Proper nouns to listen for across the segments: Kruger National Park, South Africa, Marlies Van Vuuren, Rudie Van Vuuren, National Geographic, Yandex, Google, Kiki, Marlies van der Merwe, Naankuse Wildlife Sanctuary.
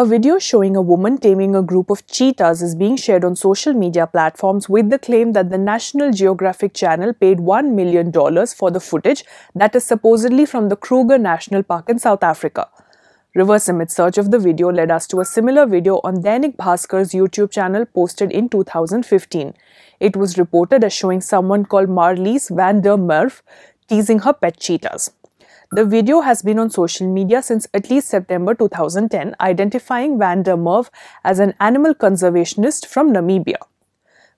A video showing a woman taming a group of cheetahs is being shared on social media platforms with the claim that the National Geographic Channel paid $1 million for the footage that is supposedly from the Kruger National Park in South Africa. Reverse image search of the video led us to a similar video on Dainik Bhaskar's YouTube channel posted in 2015. It was reported as showing someone called Marlies van der Merwe teasing her pet cheetahs. The video has been on social media since at least September 2010, identifying van der Merwe as an animal conservationist from Namibia.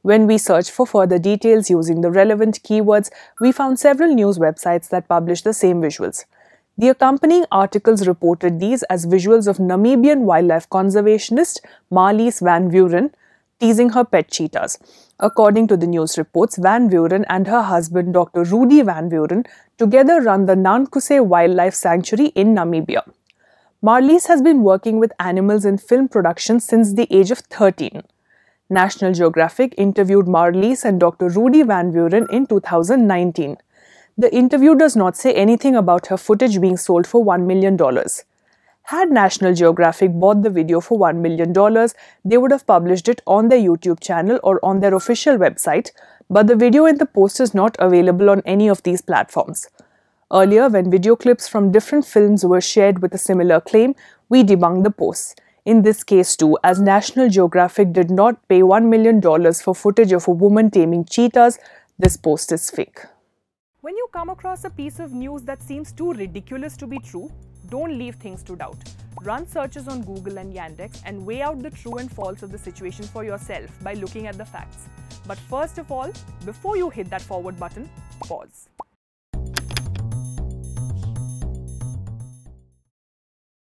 When we searched for further details using the relevant keywords, we found several news websites that published the same visuals. The accompanying articles reported these as visuals of Namibian wildlife conservationist Marlies Van Vuuren teasing her pet cheetahs. According to the news reports, Van Vuuren and her husband Dr. Rudie Van Vuuren together run the Naankuse Wildlife Sanctuary in Namibia. Marlies has been working with animals in film production since the age of 13. National Geographic interviewed Marlies and Dr. Rudie Van Vuuren in 2019. The interview does not say anything about her footage being sold for $1 million. Had National Geographic bought the video for $1 million, they would have published it on their YouTube channel or on their official website, but the video in the post is not available on any of these platforms. Earlier, when video clips from different films were shared with a similar claim, we debunked the posts. In this case too, as National Geographic did not pay $1 million for footage of a woman taming cheetahs, this post is fake. When you come across a piece of news that seems too ridiculous to be true, don't leave things to doubt. Run searches on Google and Yandex and weigh out the true and false of the situation for yourself by looking at the facts. But first of all, before you hit that forward button, pause.